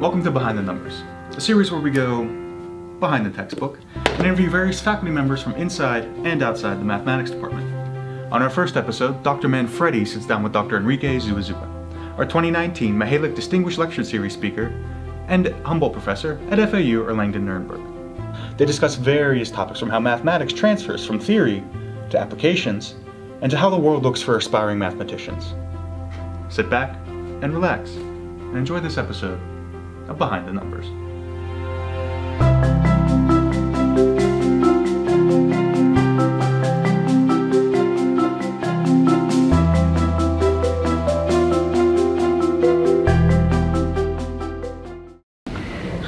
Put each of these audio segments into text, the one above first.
Welcome to Behind the Numbers, a series where we go behind the textbook and interview various faculty members from inside and outside the mathematics department. On our first episode, Dr. Manfredi sits down with Dr. Enrique Zuazua, our 2019 Michalik Distinguished Lecture Series speaker and Humboldt professor at FAU Erlangen-Nürnberg. They discuss various topics from how mathematics transfers from theory to applications and to how the world looks for aspiring mathematicians. Sit back and relax and enjoy this episode of Behind the Numbers.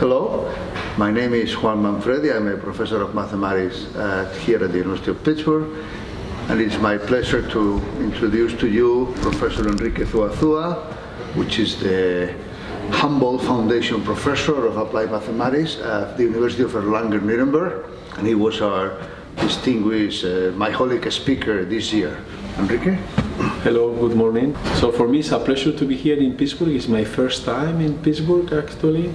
Hello, my name is Juan Manfredi. I'm a professor of mathematics here at the University of Pittsburgh. And it's my pleasure to introduce to you Professor Enrique Zuazua, which is the Humboldt Foundation Professor of Applied Mathematics at the University of Erlangen-Nuremberg. And he was our distinguished Michalik speaker this year. Enrique? Hello, good morning. So for me it's a pleasure to be here in Pittsburgh. It's my first time in Pittsburgh, actually.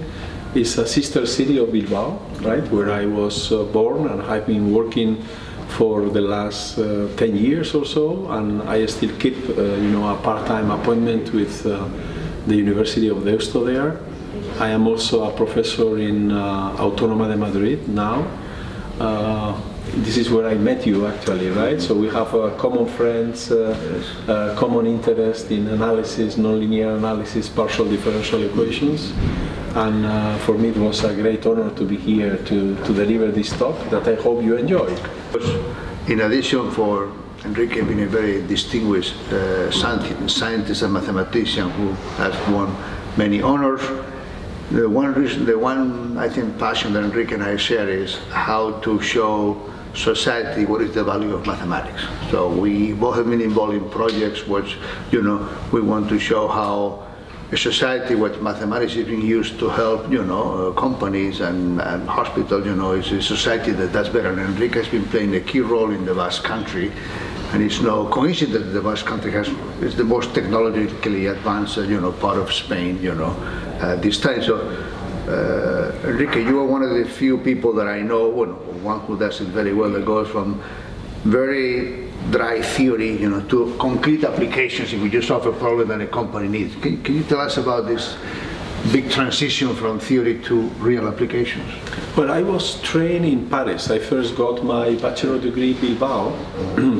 It's a sister city of Bilbao, right, where I was born and I've been working for the last 10 years or so, and I still keep a part-time appointment with the University of Deusto there. I am also a professor in Autonoma de Madrid now. This is where I met you actually, right? So we have common friends, common interest in analysis, nonlinear analysis, partial differential equations. And for me it was a great honor to be here to deliver this talk that I hope you enjoy. In addition for Enrique being a very distinguished scientist and mathematician who has won many honors, the one I think passion that Enrique and I share is how to show society what is the value of mathematics. So we both have been involved in projects which, you know, we want to show how a society where mathematics is being used to help, you know, companies and hospitals, you know, is a society that does better. And Enrique has been playing a key role in the Basque Country, and it's no coincidence that the Basque Country is the most technologically advanced, you know, part of Spain, you know, this time. So, Enrique, you are one of the few people that I know, well, one who does it very well, that goes from very dry theory, you know, to concrete applications if we just solve a problem that a company needs. Can you tell us about this big transition from theory to real applications? Well, I was trained in Paris. I first got my bachelor degree in Bilbao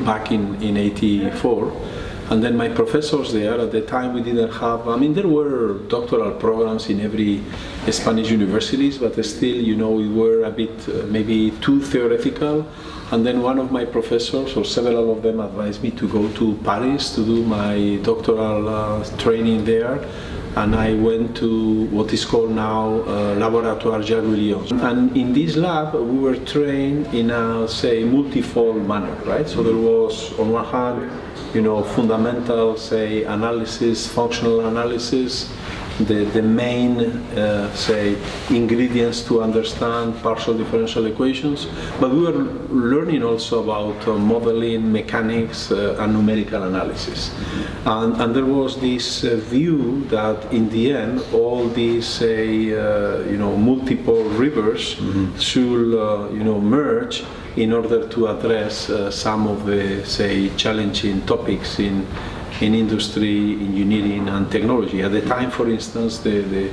back in 84, and then my professors there, at the time we didn't have, I mean, there were doctoral programs in every Spanish universities, but still, you know, we were a bit maybe too theoretical. And then one of my professors, or several of them, advised me to go to Paris to do my doctoral training there. And I went to what is called now Laboratoire Jacques-Villon. And in this lab, we were trained in a, say, multifold manner, right? So there was, on one hand, you know, fundamental, say, analysis, functional analysis, the main, say, ingredients to understand partial differential equations. But we were learning also about modeling, mechanics, and numerical analysis. And there was this view that in the end, all these, say, multiple rivers should, merge in order to address some of the, say, challenging topics in industry, engineering, and technology. At the time, for instance, the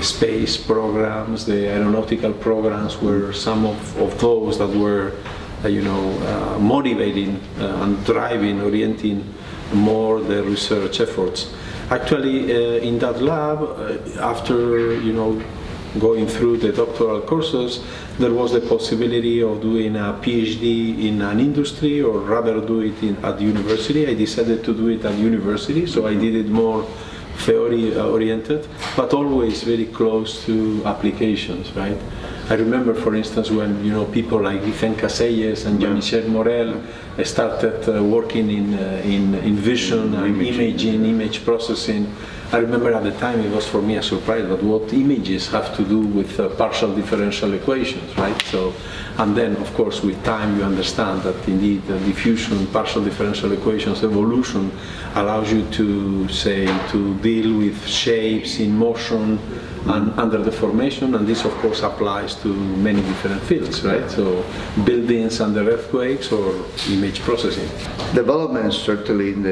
space programs, the aeronautical programs were some of those that were, motivating and driving, orienting more the research efforts. Actually, in that lab, after, going through the doctoral courses, there was the possibility of doing a PhD in an industry, or rather do it at university. I decided to do it at university, so I did it more theory-oriented, but always very close to applications, right? I remember, for instance, when people like Vicent Caselles and Jean-Michel Morel I started working in vision and imaging, image processing. I remember at the time it was for me a surprise, but what images have to do with partial differential equations, right? So, and then of course with time you understand that indeed diffusion, partial differential equations, evolution allows you to say to deal with shapes in motion and under deformation, and this of course applies to many different fields, right? So buildings under earthquakes or image processing. Developments certainly in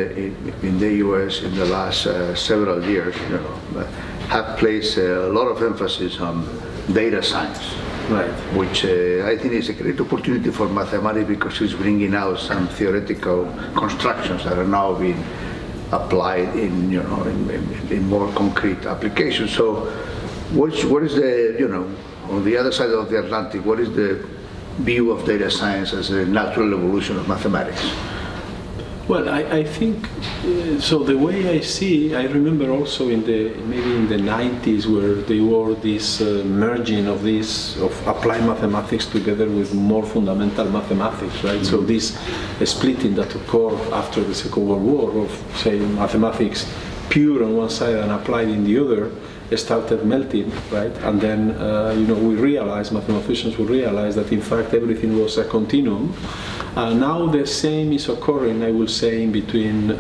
the U.S. in the last several years, you know, have placed a lot of emphasis on data science, right? Which I think is a great opportunity for mathematics because it's bringing out some theoretical constructions that are now being applied in, you know, in more concrete applications. So, what is the, you know, on the other side of the Atlantic, what is the view of data science as a natural evolution of mathematics? Well, I think, so the way I see, I remember also in the, maybe in the 90s where they were this merging of this, of applied mathematics together with more fundamental mathematics, right? Mm-hmm. So this splitting that occurred after the Second World War of, say, mathematics pure on one side and applied in the other, started melting, right? And then, you know, we realized, mathematicians would realize that in fact everything was a continuum. Now the same is occurring, I will say, in between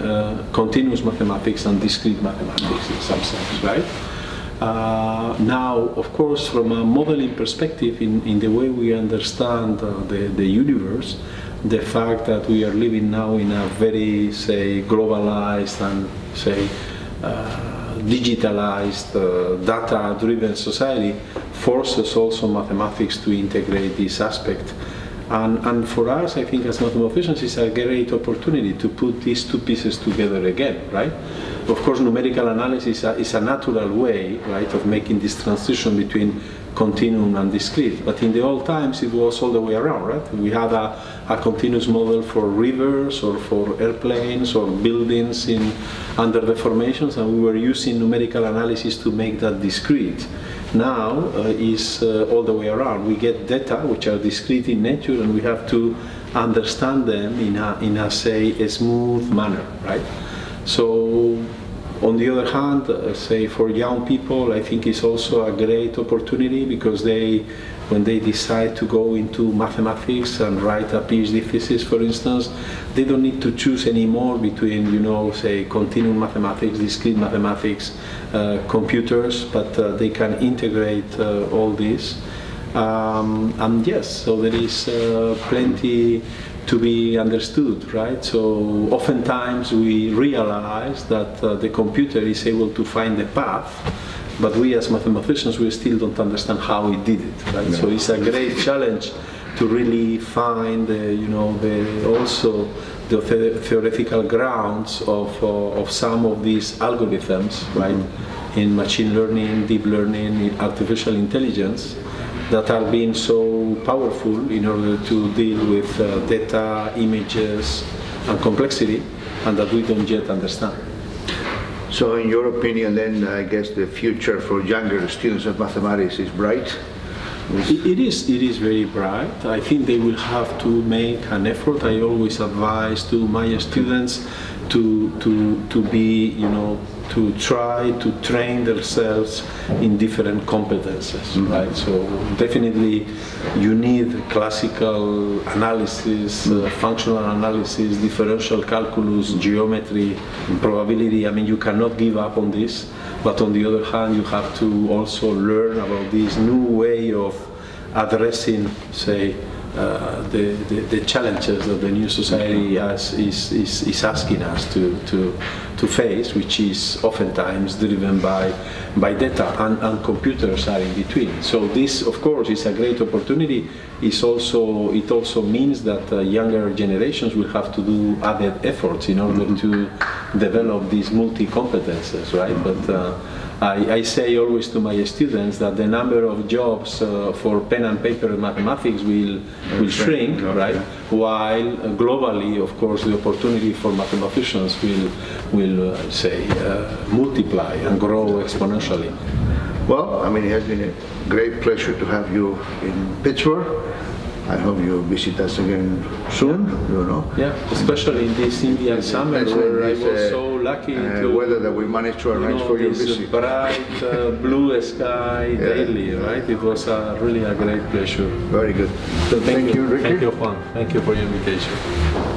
continuous mathematics and discrete mathematics in some sense, right? Now, of course, from a modeling perspective, in the way we understand the universe, the fact that we are living now in a very, say, globalized and, say, digitalized, data-driven society forces also mathematics to integrate this aspect. And for us, I think as mathematicians, it's a great opportunity to put these two pieces together again, right? Of course, numerical analysis is a natural way, right, of making this transition between continuum and discrete. But in the old times, it was all the way around, right? We had a continuous model for rivers or for airplanes or buildings in under deformations, and we were using numerical analysis to make that discrete. Now is all the way around. We get data which are discrete in nature, and we have to understand them in a say a smooth manner, right? So, on the other hand, say for young people, I think it's also a great opportunity because they, when they decide to go into mathematics and write a PhD thesis, for instance, they don't need to choose anymore between, you know, say continuum mathematics, discrete mathematics, computers, but they can integrate all this. And yes, so there is plenty to be understood, right? So oftentimes we realize that the computer is able to find the path, but we as mathematicians, we still don't understand how it did it, right? No. So it's a great challenge to really find, you know, also the theoretical grounds of some of these algorithms, right? Mm-hmm. In machine learning, deep learning, in artificial intelligence, that are being so powerful in order to deal with data, images, and complexity, and that we don't yet understand. So in your opinion then, I guess the future for younger students of mathematics is bright? It is very bright. I think they will have to make an effort. I always advise to my students to be, you know, to try to train themselves in different competences, mm-hmm. right? So definitely you need classical analysis, functional analysis, differential calculus, geometry, probability. I mean, you cannot give up on this, but on the other hand, you have to also learn about this new way of addressing, say, the challenges that the new society is asking us to face, which is oftentimes driven by data, and computers are in between. So this, of course, is a great opportunity. It also means that younger generations will have to do added efforts in order to develop these multi-competences, right? But I say always to my students that the number of jobs for pen and paper in mathematics will shrink, right? While globally, of course, the opportunity for mathematicians will say multiply and grow exponentially. Well, I mean, it has been a great pleasure to have you in Pittsburgh. I hope you visit us again soon, you know. Yeah, especially in this Indian summer, where I was so lucky to weather that we managed to arrange for your visit. Bright blue sky daily, right? It was really a great pleasure. Very good. So thank you, Enrique. Thank you, Juan. Thank you for your invitation.